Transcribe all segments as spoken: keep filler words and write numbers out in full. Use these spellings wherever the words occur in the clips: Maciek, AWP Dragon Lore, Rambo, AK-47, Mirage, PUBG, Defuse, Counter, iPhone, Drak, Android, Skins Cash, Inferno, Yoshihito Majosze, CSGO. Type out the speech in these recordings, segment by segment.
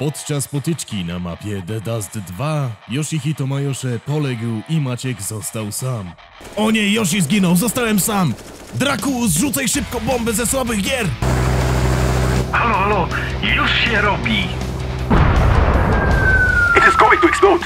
Podczas potyczki na mapie Dust dwa Yoshihito Majosze poległ i Maciek został sam. O nie, Yoshi zginął, zostałem sam! Draku, zrzucaj szybko bombę ze słabych gier! Halo, halo, już się robi! It is going to explode!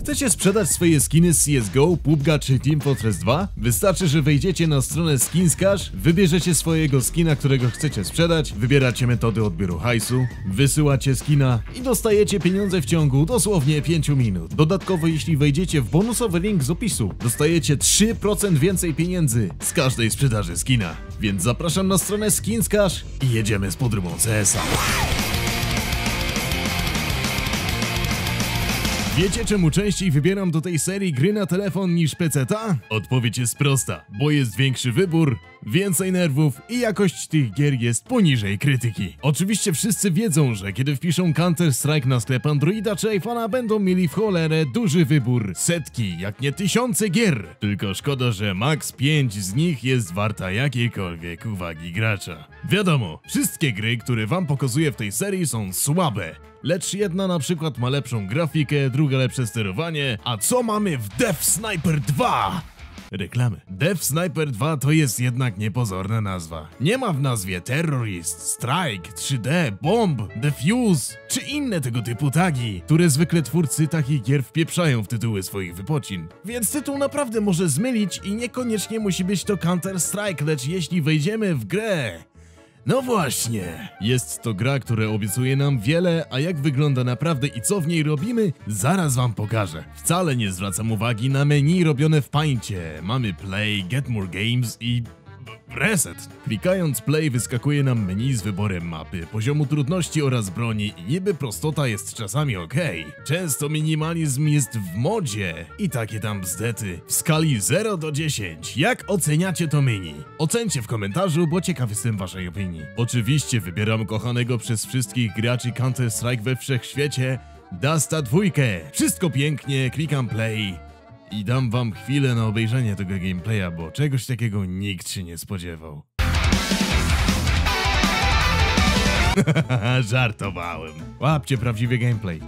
Chcecie sprzedać swoje skiny z C S G O, P U B G czy Team Fortress dwa? Wystarczy, że wejdziecie na stronę Skins Cash, wybierzecie swojego skina, którego chcecie sprzedać, wybieracie metody odbioru hajsu, wysyłacie skina i dostajecie pieniądze w ciągu dosłownie pięciu minut. Dodatkowo, jeśli wejdziecie w bonusowy link z opisu, dostajecie trzy procent więcej pieniędzy z każdej sprzedaży skina. Więc zapraszam na stronę Skins Cash i jedziemy z podróbą C S a. Wiecie, czemu częściej wybieram do tej serii gry na telefon niż peceta? Odpowiedź jest prosta, bo jest większy wybór, więcej nerwów i jakość tych gier jest poniżej krytyki. Oczywiście wszyscy wiedzą, że kiedy wpiszą Counter-Strike na sklep Androida czy iPhone'a, będą mieli w cholerę duży wybór, setki, jak nie tysiące gier. Tylko szkoda, że maks pięć z nich jest warta jakiejkolwiek uwagi gracza. Wiadomo, wszystkie gry, które wam pokazuję w tej serii, są słabe. Lecz jedna na przykład ma lepszą grafikę, druga lepsze sterowanie. A co mamy w Death Sniper dwa? Reklamy. Death Sniper dwa to jest jednak niepozorna nazwa. Nie ma w nazwie terrorist, strike, trzy D, bomb, defuse czy inne tego typu tagi, które zwykle twórcy takich gier wpieprzają w tytuły swoich wypocin. Więc tytuł naprawdę może zmylić i niekoniecznie musi być to Counter-Strike, lecz jeśli wejdziemy w grę... No właśnie! Jest to gra, która obiecuje nam wiele, a jak wygląda naprawdę i co w niej robimy, zaraz wam pokażę. Wcale nie zwracam uwagi na menu robione w Paincie. Mamy Play, Get More Games i... Reset. Klikając play wyskakuje nam menu z wyborem mapy, poziomu trudności oraz broni i niby prostota jest czasami okej. Często minimalizm jest w modzie i takie tam bzdety. W skali zero do dziesięciu. Jak oceniacie to menu? Ocencie w komentarzu, bo ciekaw jestem waszej opinii. Oczywiście wybieram kochanego przez wszystkich graczy Counter-Strike we wszechświecie, Dasta dwa. Wszystko pięknie, klikam play. I dam wam chwilę na obejrzenie tego gameplaya, bo czegoś takiego nikt się nie spodziewał. Żartowałem. Łapcie prawdziwy gameplay.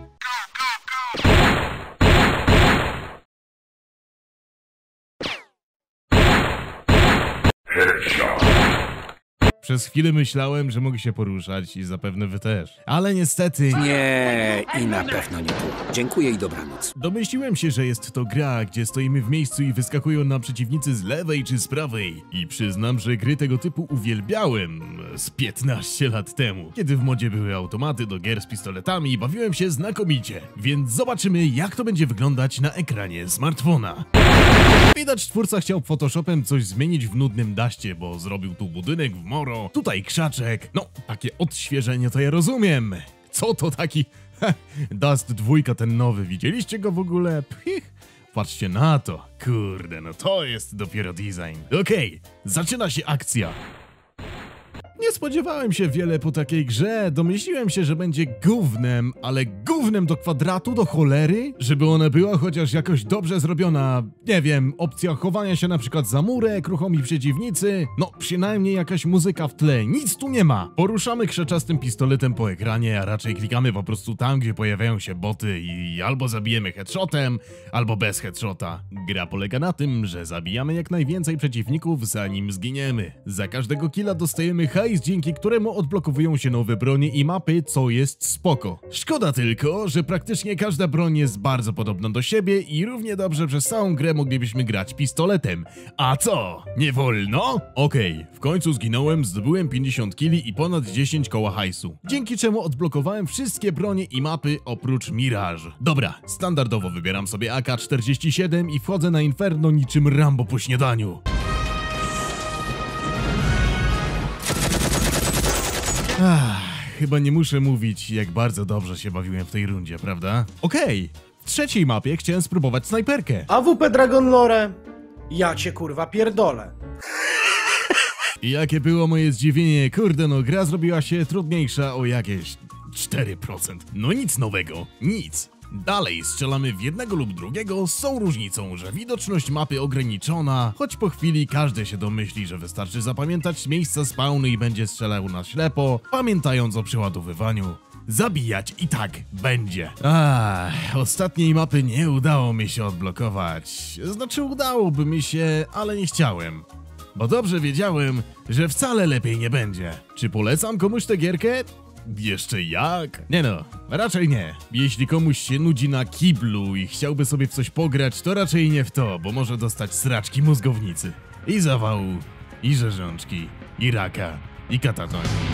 Przez chwilę myślałem, że mogę się poruszać i zapewne wy też. Ale niestety... Nie, i na pewno nie tu. Dziękuję i dobranoc. Domyśliłem się, że jest to gra, gdzie stoimy w miejscu i wyskakują nam przeciwnicy z lewej czy z prawej. I przyznam, że gry tego typu uwielbiałem z piętnaście lat temu, kiedy w modzie były automaty do gier z pistoletami i bawiłem się znakomicie. Więc zobaczymy, jak to będzie wyglądać na ekranie smartfona. Widać, twórca chciał Photoshopem coś zmienić w nudnym Duście, bo zrobił tu budynek w moro, tutaj krzaczek. No, takie odświeżenie to ja rozumiem. Co to taki... Dust dwa ten nowy, widzieliście go w ogóle? Pich. Patrzcie na to. Kurde, no to jest dopiero design. Okej, zaczyna się akcja. Nie spodziewałem się wiele po takiej grze, domyśliłem się, że będzie gównem, ale gównem do kwadratu, do cholery? Żeby ona była chociaż jakoś dobrze zrobiona, nie wiem, opcja chowania się na przykład za murek, ruchomi przeciwnicy, no przynajmniej jakaś muzyka w tle, nic tu nie ma. Poruszamy krzaczastym pistoletem po ekranie, a raczej klikamy po prostu tam, gdzie pojawiają się boty i albo zabijemy headshotem, albo bez headshota. Gra polega na tym, że zabijamy jak najwięcej przeciwników, zanim zginiemy. Za każdego killa dostajemy hajs, dzięki któremu odblokowują się nowe bronie i mapy, co jest spoko. Szkoda tylko, że praktycznie każda broń jest bardzo podobna do siebie i równie dobrze przez całą grę moglibyśmy grać pistoletem. A co? Nie wolno? Okej, okay, w końcu zginąłem, zdobyłem pięćdziesiąt kili i ponad dziesięć koła hajsu. Dzięki czemu odblokowałem wszystkie bronie i mapy oprócz Mirage. Dobra, standardowo wybieram sobie A K czterdzieści siedem i wchodzę na Inferno niczym Rambo po śniadaniu. Ah, chyba nie muszę mówić, jak bardzo dobrze się bawiłem w tej rundzie, prawda? Okej, okay. W trzeciej mapie chciałem spróbować snajperkę. A W P Dragon Lore, ja cię kurwa pierdolę. I jakie było moje zdziwienie, kurde no, gra zrobiła się trudniejsza o jakieś cztery procent. No nic nowego, nic. Dalej strzelamy w jednego lub drugiego z tą różnicą, że widoczność mapy ograniczona, choć po chwili każdy się domyśli, że wystarczy zapamiętać miejsca spawny i będzie strzelał na ślepo, pamiętając o przeładowywaniu. Zabijać i tak będzie. Ach, ostatniej mapy nie udało mi się odblokować. Znaczy udałoby mi się, ale nie chciałem. Bo dobrze wiedziałem, że wcale lepiej nie będzie. Czy polecam komuś tę gierkę? Jeszcze jak? Nie no, raczej nie. Jeśli komuś się nudzi na kiblu i chciałby sobie w coś pograć, to raczej nie w to, bo może dostać sraczki mózgownicy. I zawału, i rzeżączki, i raka, i katatonię.